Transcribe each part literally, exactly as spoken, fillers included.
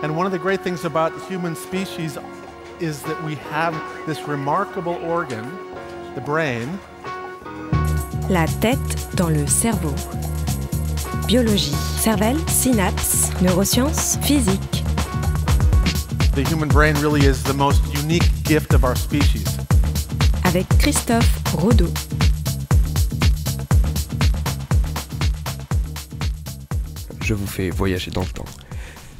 And one of the great things about the human species is that we have this remarkable organ, the brain. La tête dans le cerveau. Biologie, cervelle, synapses, neurosciences, physique. The human brain really is the most unique gift of our species. Avec Christophe Rodo. Je vous fais voyager dans le temps.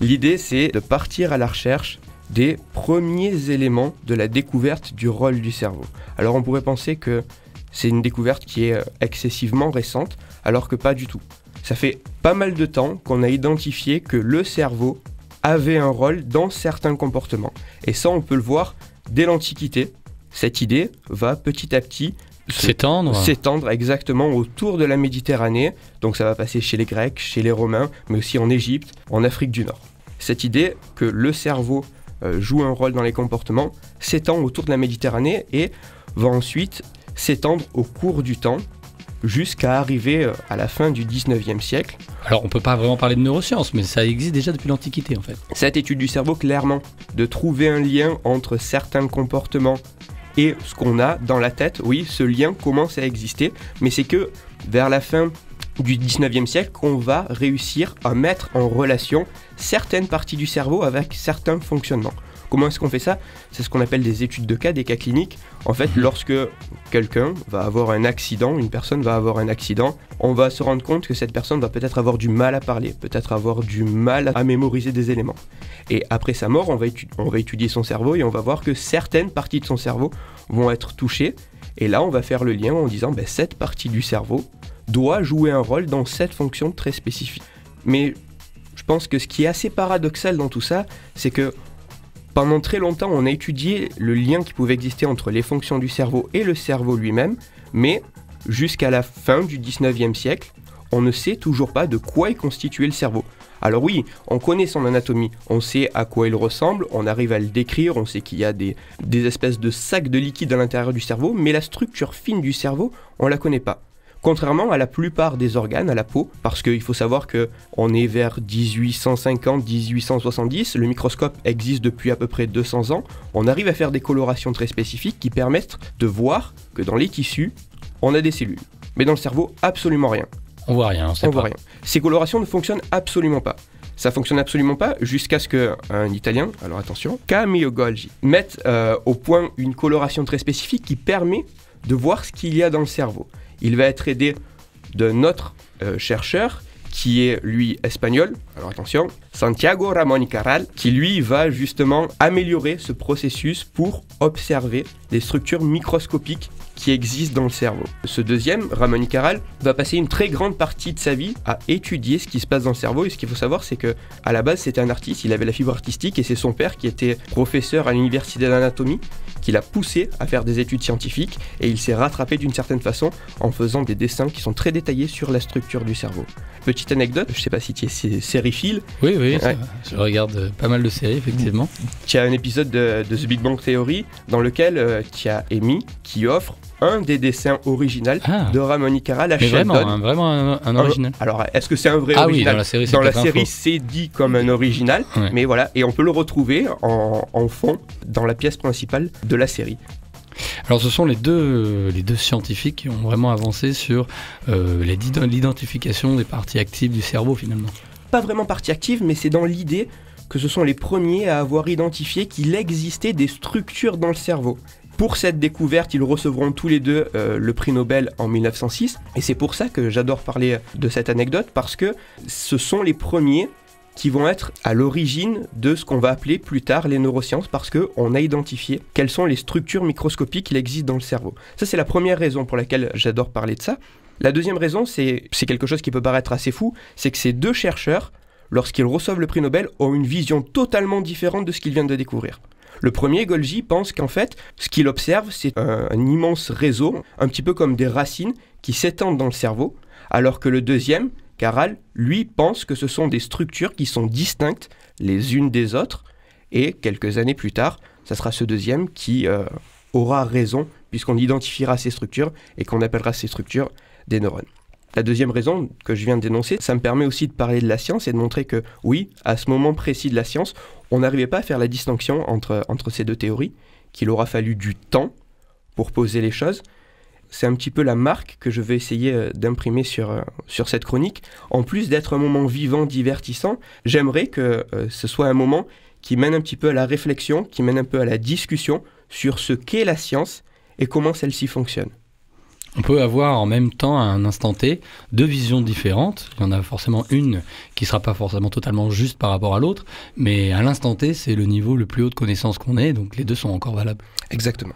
L'idée, c'est de partir à la recherche des premiers éléments de la découverte du rôle du cerveau. Alors on pourrait penser que c'est une découverte qui est excessivement récente, alors que pas du tout. Ça fait pas mal de temps qu'on a identifié que le cerveau avait un rôle dans certains comportements. Et ça, on peut le voir dès l'Antiquité. Cette idée va petit à petit s'étendre s'étendre exactement autour de la Méditerranée. Donc ça va passer chez les Grecs, chez les Romains, mais aussi en Égypte, en Afrique du Nord. Cette idée que le cerveau euh, joue un rôle dans les comportements s'étend autour de la Méditerranée et va ensuite s'étendre au cours du temps jusqu'à arriver à la fin du dix-neuvième siècle. Alors on ne peut pas vraiment parler de neurosciences, mais ça existe déjà depuis l'Antiquité en fait. Cette étude du cerveau, clairement, de trouver un lien entre certains comportements et ce qu'on a dans la tête, oui, ce lien commence à exister, mais c'est que vers la fin du dix-neuvième siècle qu'on va réussir à mettre en relation certaines parties du cerveau avec certains fonctionnements. Comment est-ce qu'on fait ça? C'est ce qu'on appelle des études de cas, des cas cliniques. En fait, lorsque quelqu'un va avoir un accident, une personne va avoir un accident, on va se rendre compte que cette personne va peut-être avoir du mal à parler, peut-être avoir du mal à mémoriser des éléments. Et après sa mort, on va, on va étudier son cerveau et on va voir que certaines parties de son cerveau vont être touchées. Et là, on va faire le lien en disant ben, « cette partie du cerveau doit jouer un rôle dans cette fonction très spécifique ». Mais je pense que ce qui est assez paradoxal dans tout ça, c'est que pendant très longtemps, on a étudié le lien qui pouvait exister entre les fonctions du cerveau et le cerveau lui-même, mais jusqu'à la fin du dix-neuvième siècle, on ne sait toujours pas de quoi est constitué le cerveau. Alors oui, on connaît son anatomie, on sait à quoi il ressemble, on arrive à le décrire, on sait qu'il y a des, des espèces de sacs de liquide à l'intérieur du cerveau, mais la structure fine du cerveau, on ne la connaît pas. Contrairement à la plupart des organes, à la peau, parce qu'il faut savoir qu'on est vers mille huit cent cinquante à mille huit cent soixante-dix, le microscope existe depuis à peu près deux cents ans, on arrive à faire des colorations très spécifiques qui permettent de voir que dans les tissus, on a des cellules. Mais dans le cerveau, absolument rien. On voit rien, on sait pas. On voit rien. Ces colorations ne fonctionnent absolument pas. Ça fonctionne absolument pas jusqu'à ce qu'un Italien, alors attention, Camillo Golgi, mette euh, au point une coloration très spécifique qui permet de voir ce qu'il y a dans le cerveau. Il va être aidé d'un autre euh, chercheur qui est, lui, espagnol, alors attention, Santiago Ramón y Cajal, qui, lui, va justement améliorer ce processus pour observer les structures microscopiques qui existent dans le cerveau. Ce deuxième, Ramón y Cajal, va passer une très grande partie de sa vie à étudier ce qui se passe dans le cerveau. Et ce qu'il faut savoir, c'est que à la base, c'était un artiste, il avait la fibre artistique, et c'est son père qui était professeur à l'université d'anatomie, qui l'a poussé à faire des études scientifiques, et il s'est rattrapé d'une certaine façon en faisant des dessins qui sont très détaillés sur la structure du cerveau. Petite anecdote, je sais pas si tu es sériephile. Oui, oui, ouais. Ça, je regarde pas mal de séries, effectivement. Tu as un épisode de, de The Big Bang Theory dans lequel euh, tu as Amy qui offre un des dessins originaux ah. de Ramón y Cajal à Sheldon. Vraiment, hein, vraiment un, un original. Un, alors, est-ce que c'est un vrai ah original? Ah oui, dans la série, c'est Dans la série, c'est dit comme un original, ouais. Mais voilà, et on peut le retrouver en, en fond dans la pièce principale de la série. Alors, ce sont les deux, les deux scientifiques qui ont vraiment avancé sur euh, l'identification des parties actives du cerveau, finalement. Pas vraiment partie active, mais c'est dans l'idée que ce sont les premiers à avoir identifié qu'il existait des structures dans le cerveau. Pour cette découverte, ils recevront tous les deux euh, le prix Nobel en mille neuf cent six, et c'est pour ça que j'adore parler de cette anecdote, parce que ce sont les premiers qui vont être à l'origine de ce qu'on va appeler plus tard les neurosciences, parce qu'on a identifié quelles sont les structures microscopiques qui existent dans le cerveau. Ça, c'est la première raison pour laquelle j'adore parler de ça. La deuxième raison, c'est quelque chose qui peut paraître assez fou, c'est que ces deux chercheurs, lorsqu'ils reçoivent le prix Nobel, ont une vision totalement différente de ce qu'ils viennent de découvrir. Le premier, Golgi, pense qu'en fait, ce qu'il observe, c'est un, un immense réseau, un petit peu comme des racines qui s'étendent dans le cerveau, alors que le deuxième, Cajal, lui, pense que ce sont des structures qui sont distinctes les unes des autres, et quelques années plus tard, ça sera ce deuxième qui euh, aura raison, puisqu'on identifiera ces structures et qu'on appellera ces structures des neurones. La deuxième raison que je viens de dénoncer, ça me permet aussi de parler de la science et de montrer que oui, à ce moment précis de la science, on n'arrivait pas à faire la distinction entre, entre ces deux théories, qu'il aura fallu du temps pour poser les choses. C'est un petit peu la marque que je vais essayer d'imprimer sur, sur cette chronique. En plus d'être un moment vivant, divertissant, j'aimerais que ce soit un moment qui mène un petit peu à la réflexion, qui mène un peu à la discussion sur ce qu'est la science et comment celle-ci fonctionne. On peut avoir en même temps, à un instant T, deux visions différentes. Il y en a forcément une qui ne sera pas forcément totalement juste par rapport à l'autre, mais à l'instant T, c'est le niveau le plus haut de connaissance qu'on ait, donc les deux sont encore valables. Exactement.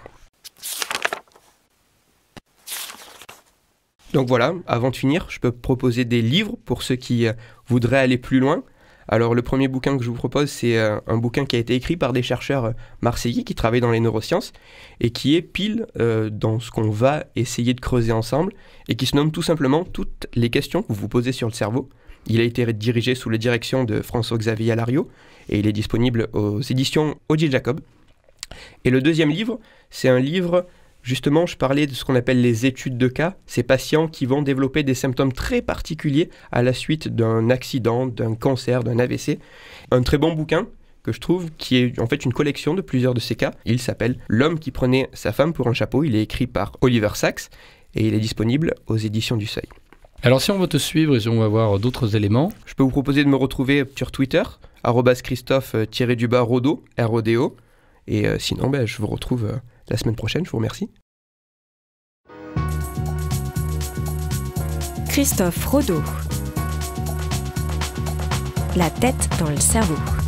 Donc voilà, avant de finir, je peux proposer des livres pour ceux qui euh, voudraient aller plus loin. Alors le premier bouquin que je vous propose, c'est euh, un bouquin qui a été écrit par des chercheurs euh, marseillais qui travaillent dans les neurosciences et qui est pile euh, dans ce qu'on va essayer de creuser ensemble et qui se nomme tout simplement « Toutes les questions que vous vous posez sur le cerveau ». Il a été dirigé sous la direction de François-Xavier Alario et il est disponible aux éditions Odile Jacob. Et le deuxième livre, c'est un livre... Justement, je parlais de ce qu'on appelle les études de cas, ces patients qui vont développer des symptômes très particuliers à la suite d'un accident, d'un cancer, d'un A V C. Un très bon bouquin que je trouve, qui est en fait une collection de plusieurs de ces cas. Il s'appelle « L'homme qui prenait sa femme pour un chapeau ». Il est écrit par Oliver Sacks et il est disponible aux éditions du Seuil. Alors si on veut te suivre et si on veut avoir d'autres éléments... Je peux vous proposer de me retrouver sur Twitter, arobase Christophe Rodo, R O D O. Et euh, sinon, ben, je vous retrouve... Euh, La semaine prochaine, je vous remercie. Christophe Rodo. La tête dans le cerveau.